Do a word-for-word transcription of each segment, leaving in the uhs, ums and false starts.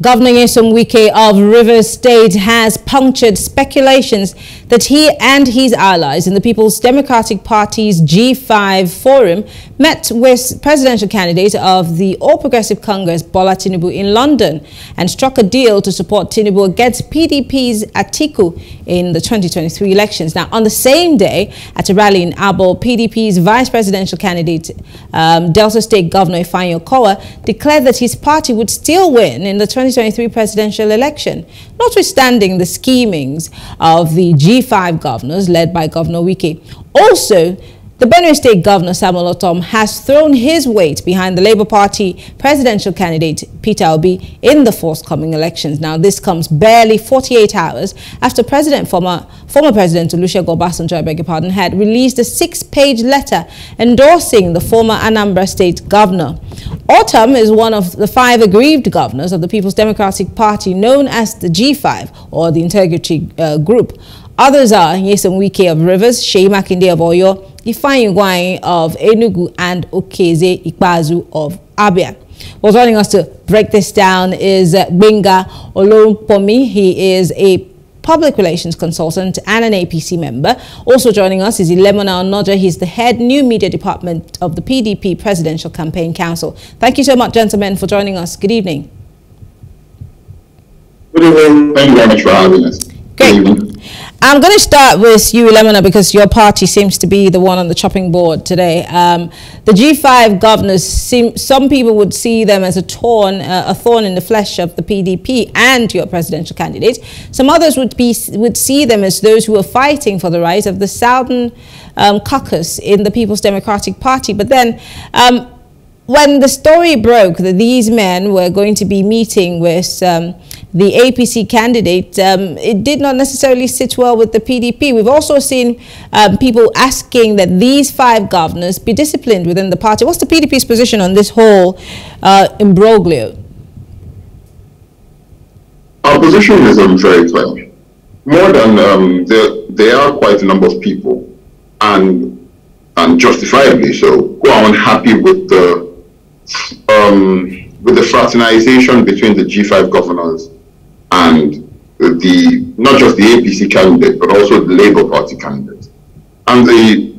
Governor Nyesom Wike of Rivers State has punctured speculations that he and his allies in the People's Democratic Party's G five forum met with presidential candidate of the All Progressives Congress, Bola Tinubu, in London and struck a deal to support Tinubu against P D P's Atiku in the twenty twenty-three elections. Now, on the same day, at a rally in Abo, P D P's vice presidential candidate, um, Delta State Governor Ifeanyi Okowa, declared that his party would still win in the twenty twenty-three presidential election, notwithstanding the schemings of the G five governors led by Governor Wike. Also, the Benue State Governor Samuel Ortom has thrown his weight behind the Labour Party presidential candidate Peter Obi in the forthcoming elections. Now, this comes barely forty-eight hours after President former former President Olusegun Obasanjo, I beg your pardon, had released a six-page letter endorsing the former Anambra State Governor. Ortom is one of the five aggrieved governors of the People's Democratic Party, known as the G five, or the Integrity uh, Group. Others are Nyesom Wike of Rivers, Seyi Makinde of Oyo, Ifeanyi Okowa of Enugu, and Okezie Ikpeazu of Abia. Well, joining us to break this down is Gbenga Olorunpomi. He is a public relations consultant and an A P C member. Also joining us is Ilemona Onoja. He's the head new media department of the P D P Presidential Campaign Council. Thank you so much, gentlemen, for joining us. Good evening. Good evening. Thank you very much for having us. Good evening. I'm going to start with you, Ilemona, because your party seems to be the one on the chopping board today. Um, the G five governors, seem, some people would see them as a, torn, uh, a thorn in the flesh of the P D P and your presidential candidate. Some others would, be, would see them as those who are fighting for the right of the Southern um, caucus in the People's Democratic Party. But then, um, when the story broke that these men were going to be meeting with Um, the A P C candidate, um, it did not necessarily sit well with the P D P. We've also seen um, people asking that these five governors be disciplined within the party. What's the P D P's position on this whole uh, imbroglio? Our position is um, very clear. More than um, there, there are quite a number of people, and and justifiably so, who are unhappy with the um, with the fraternization between the G five governors and the, not just the A P C candidate, but also the Labour Party candidate. And the,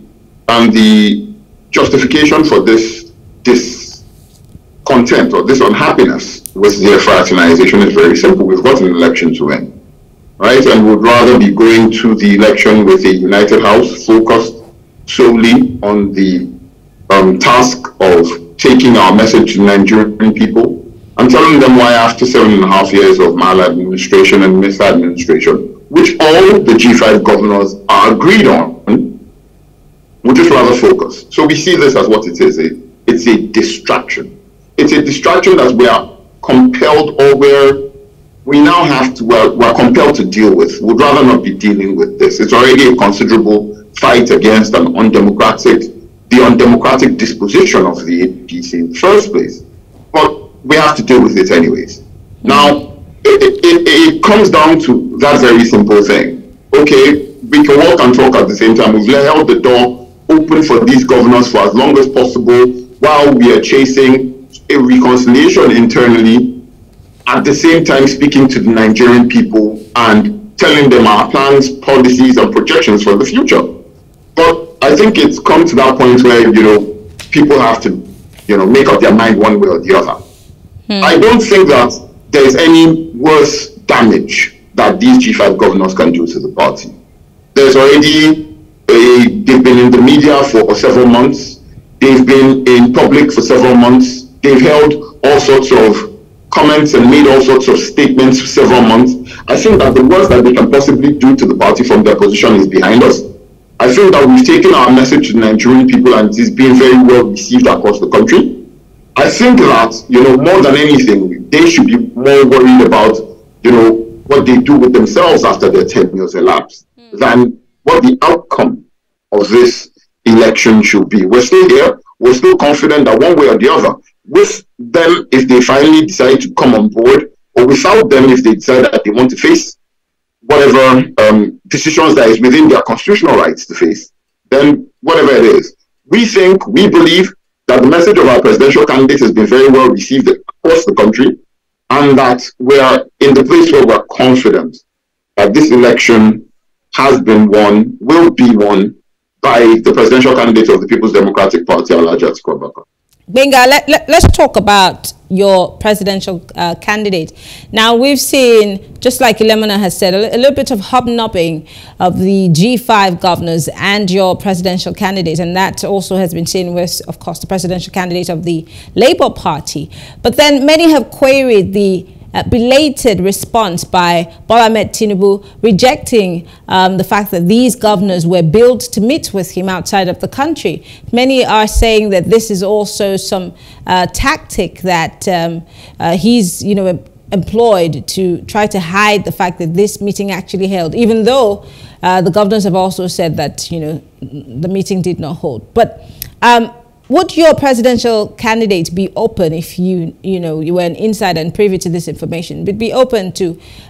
and the justification for this discontent or this unhappiness with their fraternization is very simple. We've got an election to win, right? And we'd rather be going to the election with a united house focused solely on the um, task of taking our message to Nigerian people and telling them why after seven and a half years of maladministration and misadministration, which all the G five governors are agreed on, we just rather focus. So we see this as what it is. It's a distraction. It's a distraction that we are compelled, or where we now have to, we're, we're compelled to deal with. We'd rather not be dealing with this. It's already a considerable fight against an undemocratic, the undemocratic disposition of the A P C in the first place. But we have to deal with it anyways. Now, it, it, it, it comes down to that very simple thing. Okay, we can walk and talk at the same time. We've held the door open for these governors for as long as possible while we are chasing a reconciliation internally, at the same time speaking to the Nigerian people and telling them our plans, policies, and projections for the future. But I think it's come to that point where, you know, people have to, you know, make up their mind one way or the other. I don't think that there's any worse damage that these G five governors can do to the party. There's already, a, they've been in the media for several months. They've been in public for several months. They've held all sorts of comments and made all sorts of statements for several months. I think that the worst that they can possibly do to the party from their position is behind us. I think that we've taken our message to the Nigerian people and it's been very well received across the country. I think that, you know, more than anything, they should be more worried about, you know, what they do with themselves after their ten years elapsed mm. than what the outcome of this election should be. We're still here. We're still confident that one way or the other, with them if they finally decide to come on board, or without them if they decide that they want to face whatever um, decisions that is within their constitutional rights to face, then whatever it is. We think, we believe, that the message of our presidential candidate has been very well received across the country. and that we are in the place where we're confident that this election has been won, will be won, by the presidential candidate of the People's Democratic Party, Alhaji Atiku Abubakar. Gbenga, let, let, let's talk about your presidential uh, candidate. Now, we've seen, just like Ilemona has said, a, a little bit of hobnobbing of the G five governors and your presidential candidate, and that also has been seen with, of course, the presidential candidate of the Labour Party. But then many have queried the Uh, belated response by Bola Ahmed Tinubu rejecting um, the fact that these governors were billed to meet with him outside of the country. Many are saying that this is also some uh, tactic that um, uh, he's, you know, employed to try to hide the fact that this meeting actually held, even though uh, the governors have also said that, you know, the meeting did not hold. But um, would your presidential candidate be open, if you you know you were an insider and privy to this information, but be open to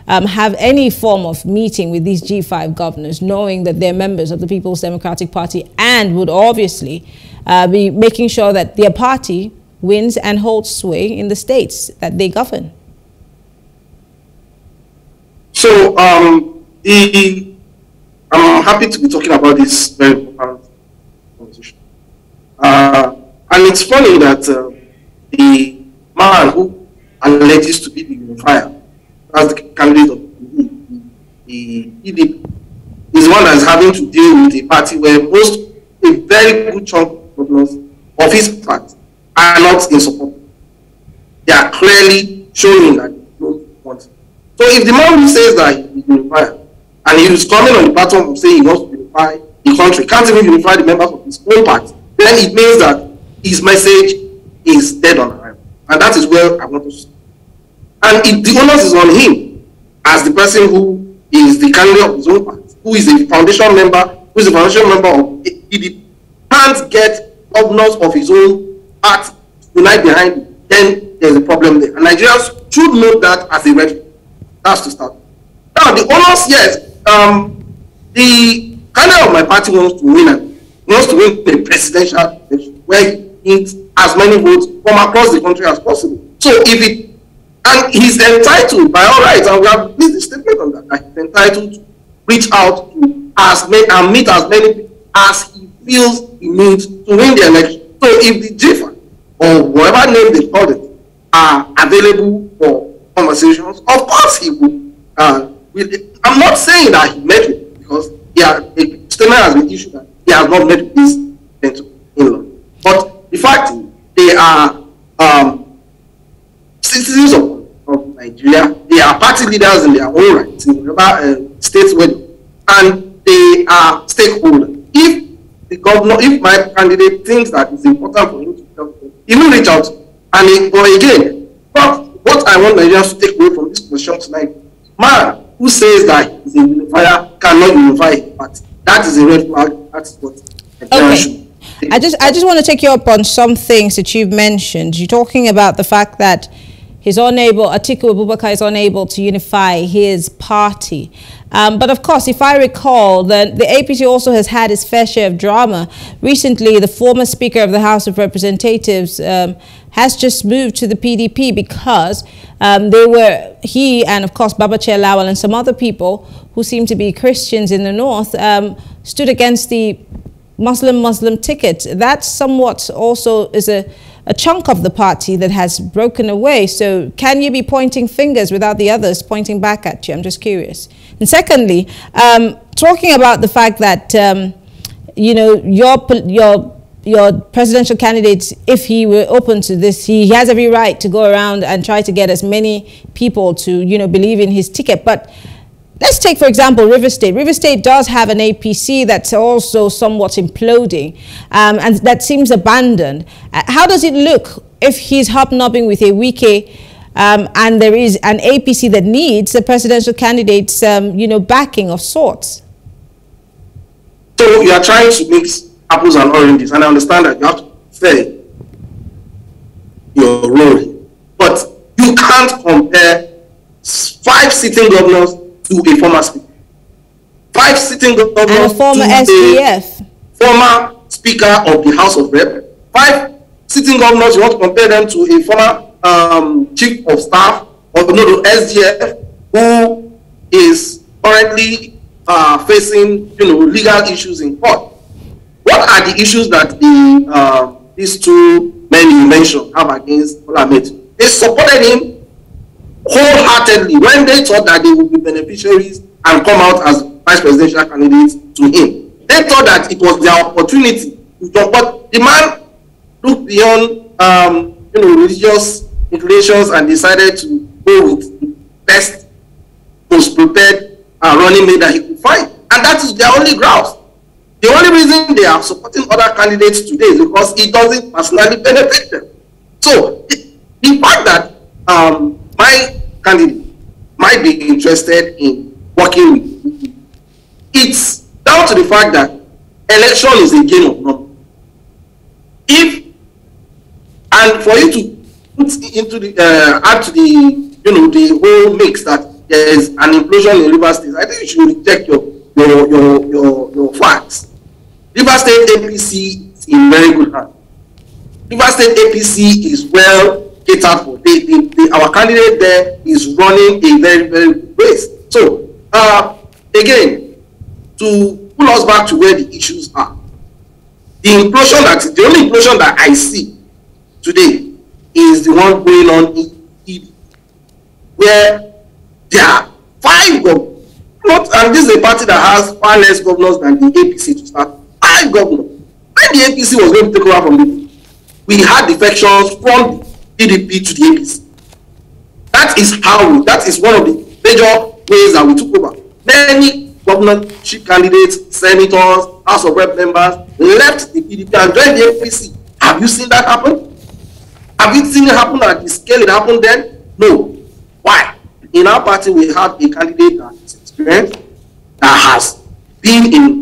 um, have any form of meeting with these G five governors, knowing that they're members of the People's Democratic Party and would obviously uh, be making sure that their party wins and holds sway in the states that they govern? So um, he, I'm happy to be talking about this very important conversation. Uh, and it's funny that uh, the man who alleges to be the unifier, as the candidate of the P D P, is the one that is having to deal with a party where most, a very good chunk of problems of his party are not in support. They are clearly showing that they don't want. So if the man who says that he is the unifier, and he is coming on the platform of saying he wants to unify the country, can't even unify the members of his own party, then it means that his message is dead on arrival. And that is where I want to start. And if the onus is on him, as the person who is the candidate of his own party, who is a foundation member, who is a foundation member of P D P, can't get governors of his own party unite behind him, then there's a problem there. And Nigerians should note that as a red. That's to start. Now, the onus, yes, um, the candidate of my party wants to win and wants to win the presidential election where he needs as many votes from across the country as possible. So if it, and he's entitled by all rights, and we have made a statement on that, that he's entitled to reach out to as many and meet as many people as he feels he needs to win the election. So if the G five or whatever name they call it are available for conversations, of course he will. Uh, will I'm not saying that he met with, because he had, a statement has been issued that he has not met this in law. But the fact is, they are um, citizens of, of Nigeria. They are party leaders in their own rights in whatever uh, states where, and they are stakeholders. If the governor, if my candidate thinks that it's important for him to help, he will reach out. And he, but again, but what I want Nigerians to take away from this question tonight, man who says that he's a unifier cannot unify his party. That is a red flag. That's what I okay. I just I just want to take you up on some things that you've mentioned. You're talking about the fact that he's unable, Atiku Abubakar is unable to unify his party. Um, but of course, if I recall, the, the A P C also has had its fair share of drama. Recently, the former Speaker of the House of Representatives um, has just moved to the P D P because um, they were, he and of course Babachir Lawal and some other people who seem to be Christians in the north, um, stood against the Muslim-Muslim ticket. That somewhat also is a a chunk of the party that has broken away. So can you be pointing fingers without the others pointing back at you? I'm just curious. And secondly, um, talking about the fact that, um, you know, your, your, your presidential candidate, if he were open to this, he has every right to go around and try to get as many people to, you know, believe in his ticket. But let's take, for example, Rivers State. Rivers State does have an A P C that's also somewhat imploding, um, and that seems abandoned. Uh, how does it look if he's hobnobbing with a Wike, um, and there is an A P C that needs a presidential candidate's, um, you know, backing of sorts? So you are trying to mix apples and oranges, and I understand that you have to say your role, but you can't compare five sitting governors to a former speaker. Five sitting governors and a former to S D F. A former Speaker of the House of Reps. Five sitting governors, you want to compare them to a former um, Chief of Staff of or no, the S D F, who is currently uh, facing, you know, legal issues in court. What are the issues that the uh, these two men you mentioned have against Bola Ahmed? They supported him wholeheartedly when they thought that they would be beneficiaries and come out as vice presidential candidates to him. They thought that it was their opportunity to talk, but the man looked beyond um, you know, religious inclinations and decided to go with the best, most prepared uh, running mate that he could find. And that is their only grounds. The only reason they are supporting other candidates today is because it doesn't personally benefit them. So it, the fact that um, my candidate might be interested in working with me, it's down to the fact that election is a game of numbers. If, and for you to put into the, uh, add to the, you know, the whole mix that there is an implosion in Rivers State, I think you should reject your, your, your, your, your facts. Rivers State A P C is in very good hands. Rivers State A P C is well catered for. They, they, they, our candidate there is running a very, very good race. So, uh, again, to pull us back to where the issues are, the implosion that, the only implosion that I see today is the one going on in Ibi, where there are five governors, not, and this is a party that has far less governors than the A P C to start. Five governors. When the A P C was going to take over from the, we had defections from the P D P to the A P C. That is how we, that is one of the major ways that we took over. Many governorship candidates, senators, House of Rep members left the P D P and joined the A P C. Have you seen that happen? Have you seen it happen at the scale it happened then? No. Why? In our party, we have a candidate that is experienced, that has been in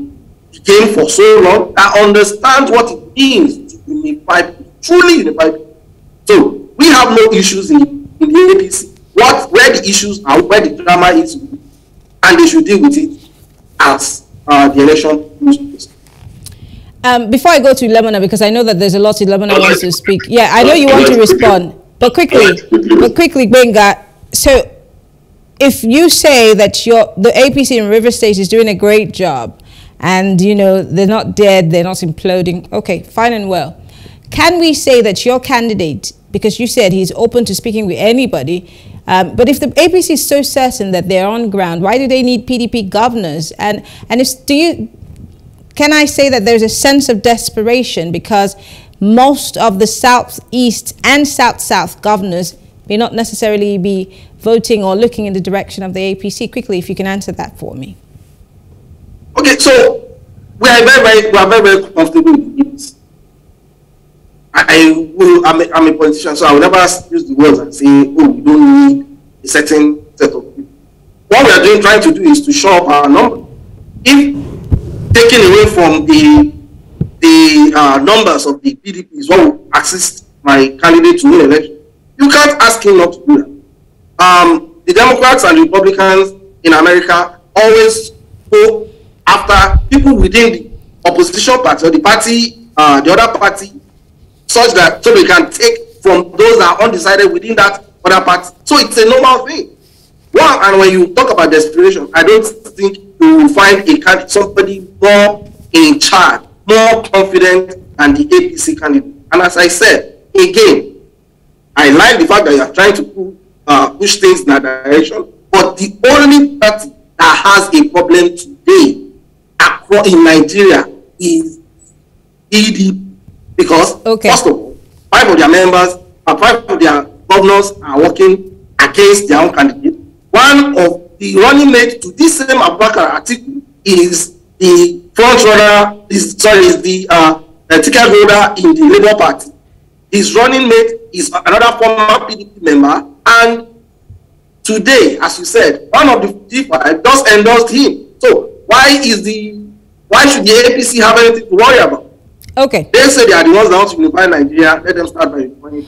the game for so long, that understands what it means to unify people, truly unify people. So we have no issues in, in the A P C. What, where the issues are, where the drama is, and they should deal with it as uh, the election process. Um, before I go to Ilemona, because I know that there's a lot Ilemona wants to speak. Yeah, I know you want to respond, but quickly, but quickly, Gbenga. So, if you say that your the A P C in Rivers State is doing a great job, and you know they're not dead, they're not imploding, okay, fine and well. Can we say that your candidate, because you said he's open to speaking with anybody, um, but if the A P C is so certain that they're on ground, why do they need P D P governors? And and if do you, can I say that there's a sense of desperation because most of the southeast and south south governors may not necessarily be voting or looking in the direction of the A P C? Quickly, if you can answer that for me. Okay, so we are very, very, we are very, very comfortable with this. I will, I'm a, I'm a politician, so I will never use the words and say, oh, we don't need a certain set of people. What we are doing, trying to do is to show up our number. If taking away from the, the uh, numbers of the P D P is what will assist my candidate to win election, you can't ask him not to do that. Um, the Democrats and Republicans in America always go after people within the opposition party or the party, uh, the other party, such that so they can take from those that are undecided within that other party. So it's a normal thing. Well, and when you talk about desperation, I don't think you will find a somebody more in charge, more confident than the A P C candidate. And as I said, again, I like the fact that you are trying to pull Uh, push things in that direction, but the only party that has a problem today across in Nigeria is E D P, because okay. First of all, five of their members, uh, five of their governors are working against their own candidate. One of the running mate to this same Abubakar Atiku is the front runner, is sorry, is the uh, ticket holder in the Labour Party. His running mate is another former P D P member. And today, as you said, one of the G five just endorsed him. So why is the why should the A P C have anything to worry about? Okay. They say they are the ones that want to unify Nigeria. Let them start by unifying.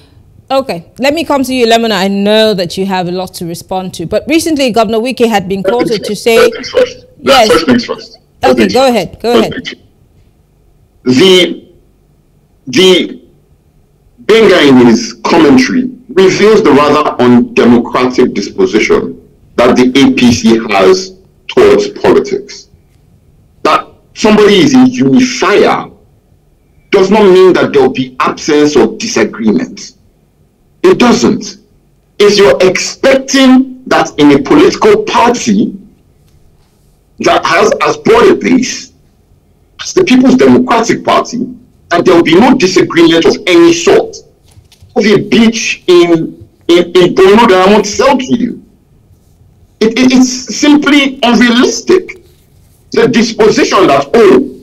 Okay. Let me come to you, Ilemona. I know that you have a lot to respond to, but recently Governor Wike had been quoted to say, first. "Yes." First things first. Okay. Go ahead. Go ahead. The the Gbenga in his commentary reveals the rather undemocratic disposition that the A P C has towards politics. That somebody is a unifier does not mean that there will be absence of disagreement. It doesn't. It's you're expecting that in a political party that has as broad a base as the People's Democratic Party, that there will be no disagreement of any sort. Of a beach in in, in Bono that I won't sell to you. It, it, it's simply unrealistic. The disposition that, oh,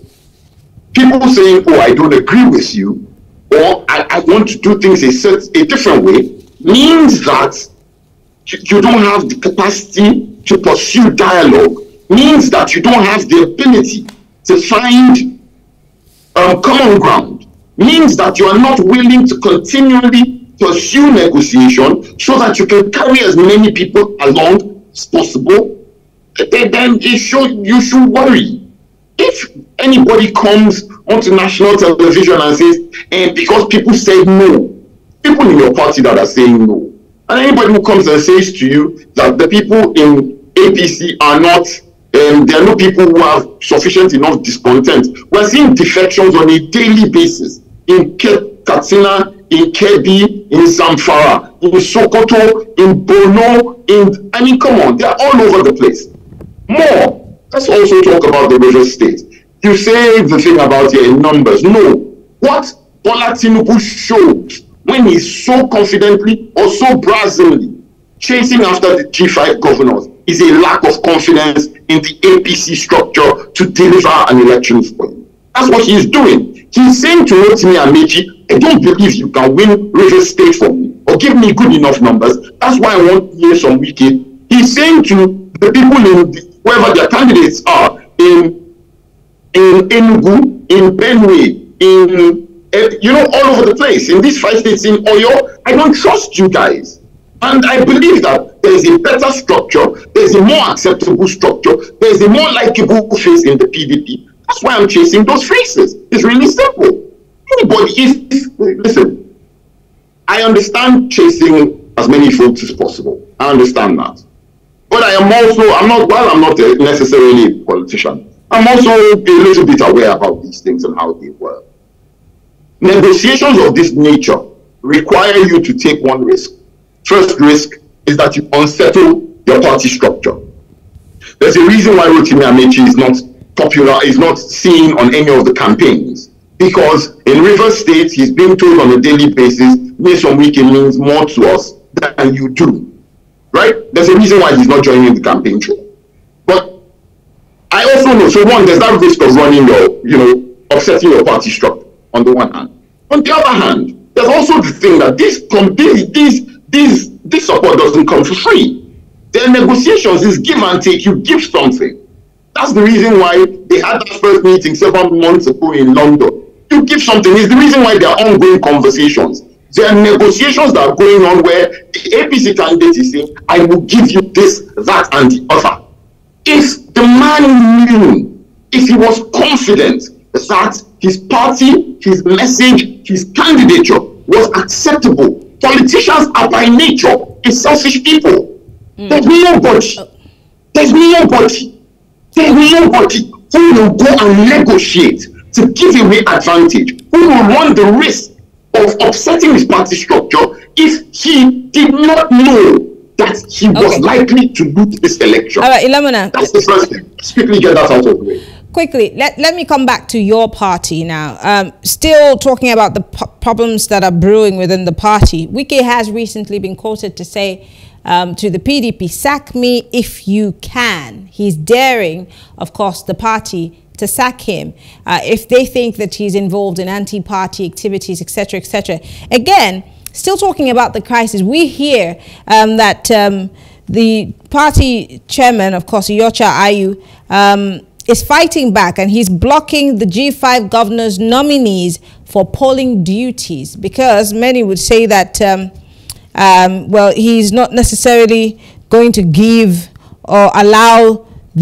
people saying, oh, I don't agree with you, or I, I want to do things a, a different way, means that you, you don't have the capacity to pursue dialogue, means that you don't have the ability to find um, common ground, means that you are not willing to continually pursue negotiation so that you can carry as many people along it's possible, then it should, you should worry. If anybody comes onto national television and says, and because people said no, people in your party that are saying no, and anybody who comes and says to you that the people in A P C are not, um, there are no people who have sufficient enough discontent. We're seeing defections on a daily basis in Katsina, in Kebbi, in Zamfara, in Sokoto, in Borno, in, I mean, come on, they're all over the place. More, let's also talk about the Rivers State. You say the thing about your numbers. No, what Bola Tinubu showed when he so confidently or so brazenly chasing after the G five governors is a lack of confidence in the A P C structure to deliver an election for you. That's what he's doing. He's saying to Rotimi Amaechi, I don't believe you can win Rivers State for me or give me good enough numbers. That's why I want Nyesom Wike. He's saying to the people in the, wherever their candidates are, in in Enugu, in Benue, in uh, you know, all over the place, in these five states, in Oyo, I don't trust you guys. And I believe that there is a better structure, there is a more acceptable structure, there is a more likable face in the P D P. That's why I'm chasing those faces. It's really simple. Anybody is, listen, I understand chasing as many folks as possible. I understand that. But I am also, I'm not, while I'm not necessarily a politician, I'm also a little bit aware about these things and how they work. Negotiations of this nature require you to take one risk. First risk is that you unsettle your party structure. There's a reason why Rotimi Amaechi is not popular, is not seen on any of the campaigns. Because in Rivers State, he's being told on a daily basis, Nyesom Wike means more to us than you do. Right? There's a reason why he's not joining the campaign trail. But I also know, so one, there's that risk of running your, you know, upsetting your party structure on the one hand. On the other hand, there's also the thing that this, this, this, this support doesn't come for free. Their negotiations is give and take, you give something. That's the reason why they had that first meeting several months ago in London. You give something, is the reason why there are ongoing conversations. There are negotiations that are going on where the A P C candidate is saying, I will give you this, that, and the other. If the man knew, if he was confident that his party, his message, his candidature was acceptable, politicians are by nature a selfish people. Mm. There's nobody. There's nobody. There's nobody who will go and negotiate to give away advantage, who will run the risk of upsetting his party structure if he did not know that he okay. was likely to lose this election. All right, Ilemona. That's the first thing. Let's quickly get that out of the way. Quickly, let, let me come back to your party now. Um, still talking about the p problems that are brewing within the party, Wike has recently been quoted to say, Um, to the P D P, sack me if you can. He's daring, of course, the party to sack him uh, if they think that he's involved in anti-party activities, et cetera, et cetera. Again, still talking about the crisis, we hear um, that um, the party chairman, of course, Iyorchia Ayu, um, is fighting back, and he's blocking the G five governors' nominees for polling duties, because many would say that Um, Um, well, he's not necessarily going to give or allow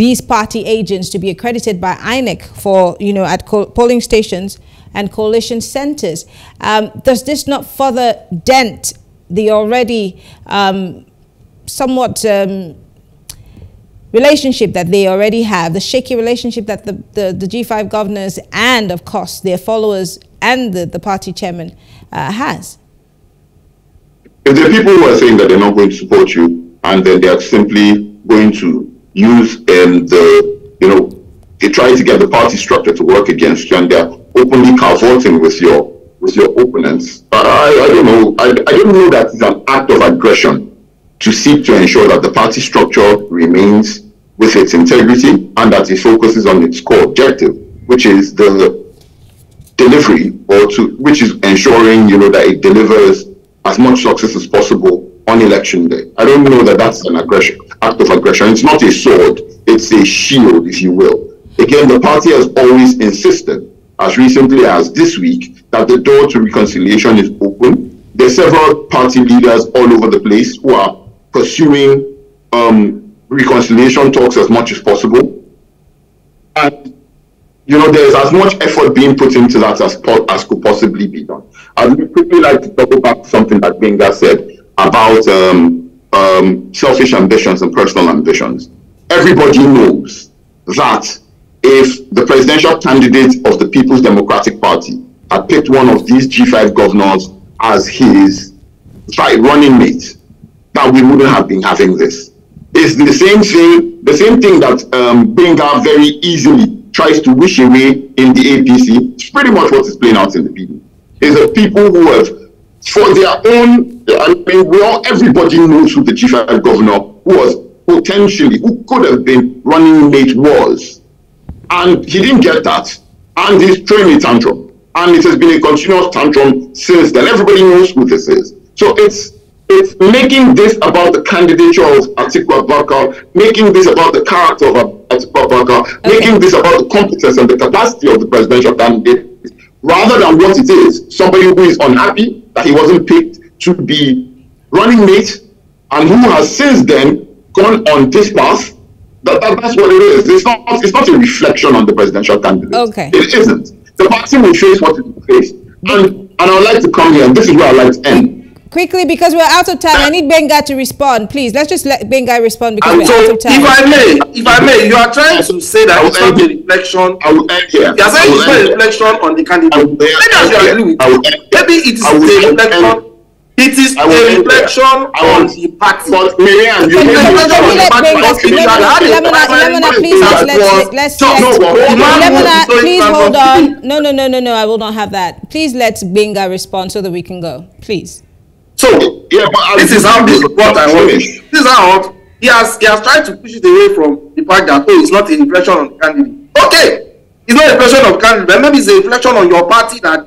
these party agents to be accredited by I N E C for, you know, at polling stations and coalition centers. Um, does this not further dent the already um, somewhat um, relationship that they already have, the shaky relationship that the, the, the G five governors and, of course, their followers and the, the party chairman uh, has. If the people who are saying that they're not going to support you, and then they are simply going to use um, the, you know, they try to get the party structure to work against you, and they're openly cavorting with your with your opponents, I, I don't know, I, I don't know that it's an act of aggression to seek to ensure that the party structure remains with its integrity and that it focuses on its core objective, which is the delivery, or to, which is ensuring, you know, that it delivers as much success as possible on election day. I don't know that that's an aggression, act of aggression. It's not a sword, it's a shield, if you will. Again, the party has always insisted, as recently as this week, that the door to reconciliation is open. There are several party leaders all over the place who are pursuing um, reconciliation talks as much as possible. And, you know, there's as much effort being put into that as, as could possibly be done. I would quickly like to double back to something that Gbenga said about um, um, selfish ambitions and personal ambitions. Everybody knows that if the presidential candidate of the People's Democratic Party had picked one of these G five governors as his running mate, that we wouldn't have been having this. It's the same thing, the same thing that um, Gbenga very easily tries to wish away in the A P C. It's pretty much what is playing out in the people. It's the people who have, for their own, I mean, we all, everybody knows who the G five governor was, potentially, who could have been running mate was. And he didn't get that. And he's throwing a tantrum. And it has been a continuous tantrum since then. Everybody knows who this is. So it's it's making this about the candidature of Atiku Abubakar, making this about the character of Atiku Abubakar, okay. making this about the competence and the capacity of the presidential candidate, rather than what it is, somebody who is unhappy that he wasn't picked to be running mate, and who has since then gone on this path. That, that, that's what it is. It's not, it's not a reflection on the presidential candidate. Okay. It isn't. The party will face what it will face. And, and I would like to come here, and this is where I would like to end. Quickly, because we're out of time. I need Gbenga to respond, please. Let's just let Gbenga respond because and we're so out of time. If I may, if I may, you are trying to say that it's not a reflection. I will end here. You are saying it's not a reflection on the candidate. Maybe I agree with you. Maybe it is a reflection. It is I a reflection on the party. Miriam, you made Ilemona, please hold on. No, no, no, no, no, I will not have that. Please let Gbenga respond so that we can go. Please. So, yeah, but this is how this is what I want. This is how he has, he has tried to push it away from the fact that, oh, it's not a reflection on the candidate. Okay, it's not a reflection of candidate, but maybe it's a reflection on your party that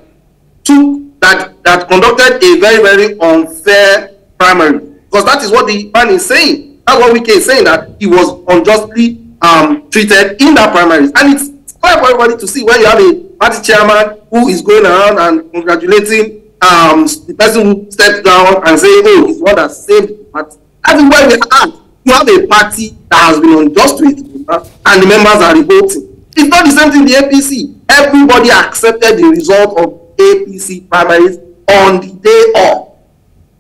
took That, that conducted a very, very unfair primary. Because that is what the man is saying. That's what Wike is saying, that he was unjustly um, treated in that primaries. And it's quite for everybody to see when you have a party chairman who is going around and congratulating um, the person who stepped down and saying, oh, he's what that saved the party. That is where we are. You have a party that has been unjust treated, and the members are revolting. It's not the same thing in the A P C. Everybody accepted the result of A P C primaries on the day of.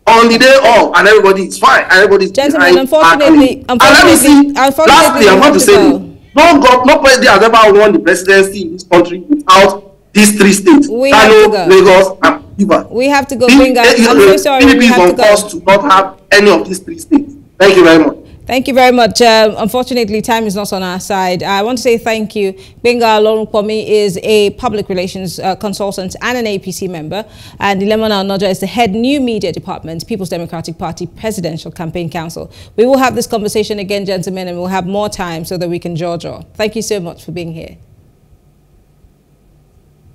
On the day of, and everybody is fine. Everybody is Gentlemen, unfortunately, unfortunately, and let me see, lastly, I'm going to say go. this. No, God, no president has ever won the presidency in this country without these three states. We Kano, have to go. Lagos, and Cuba. We have to go, Gbenga. I'm so sorry, we have to go. Us to not have any of these three states. Thank you very much. Thank you very much. Um, unfortunately, time is not on our side. I want to say thank you. Gbenga Olorunpomi is a public relations uh, consultant and an A P C member. And Ilemona Onoja is the head new media department, People's Democratic Party Presidential Campaign Council. We will have this conversation again, gentlemen, and we'll have more time so that we can jaw jaw. Thank you so much for being here.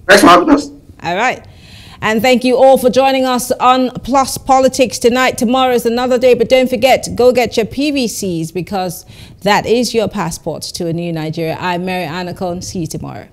Thanks for having us. All right. And thank you all for joining us on Plus Politics tonight. Tomorrow is another day, but don't forget, go get your P V Cs because that is your passport to a new Nigeria. I'm Mary Anacon. See you tomorrow.